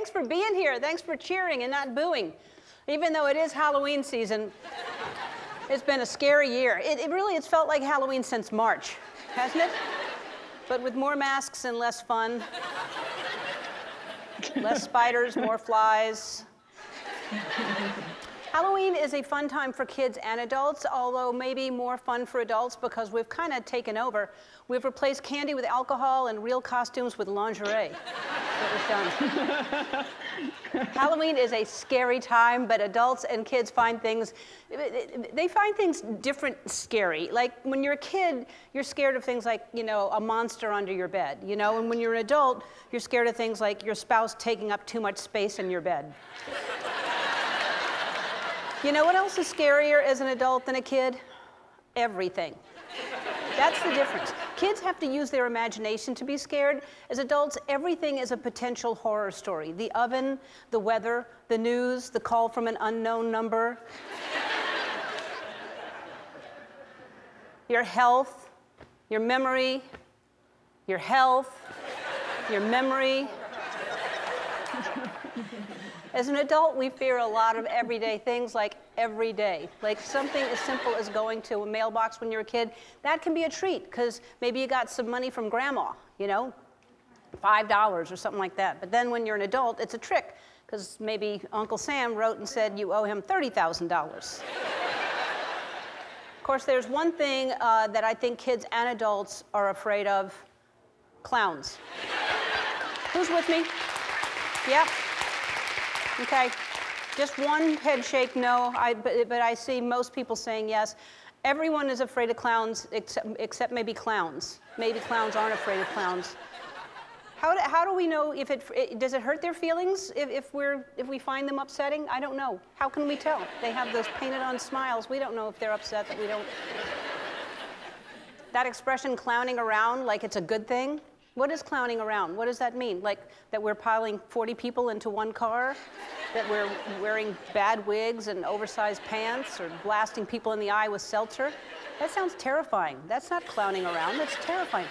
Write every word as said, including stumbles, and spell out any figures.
thanks for being here. Thanks for cheering and not booing. Even though it is Halloween season, it's been a scary year. It, it really, it's felt like Halloween since March, hasn't it? But with more masks and less fun. Less spiders, more flies. Halloween is a fun time for kids and adults, although maybe more fun for adults because we've kind of taken over. We've replaced candy with alcohol and real costumes with lingerie. That was done. Halloween is a scary time, but adults and kids find things, they find things different scary. Like when you're a kid, you're scared of things like, you know, a monster under your bed, you know? And when you're an adult, you're scared of things like your spouse taking up too much space in your bed. You know what else is scarier as an adult than a kid? Everything. That's the difference. Kids have to use their imagination to be scared. As adults, everything is a potential horror story. The oven, the weather, the news, the call from an unknown number. Your health, your memory, your health, your memory. As an adult, we fear a lot of everyday things, like every day. Like something as simple as going to a mailbox when you're a kid, that can be a treat, because maybe you got some money from grandma, you know, five dollars or something like that. But then when you're an adult, it's a trick, because maybe Uncle Sam wrote and said you owe him thirty thousand dollars. Of course, there's one thing uh, that I think kids and adults are afraid of, clowns. Who's with me? Yeah. Okay, just one head shake, no, I, but, but I see most people saying yes. Everyone is afraid of clowns, except, except maybe clowns. Maybe clowns aren't afraid of clowns. How do, how do we know if it, it, does it hurt their feelings if, if, we're, if we find them upsetting? I don't know. How can we tell? They have those painted on smiles. We don't know if they're upset that we don't. That expression, clowning around, like it's a good thing. What is clowning around? What does that mean? Like that we're piling forty people into one car? That we're wearing bad wigs and oversized pants or blasting people in the eye with seltzer? That sounds terrifying. That's not clowning around, that's terrifying.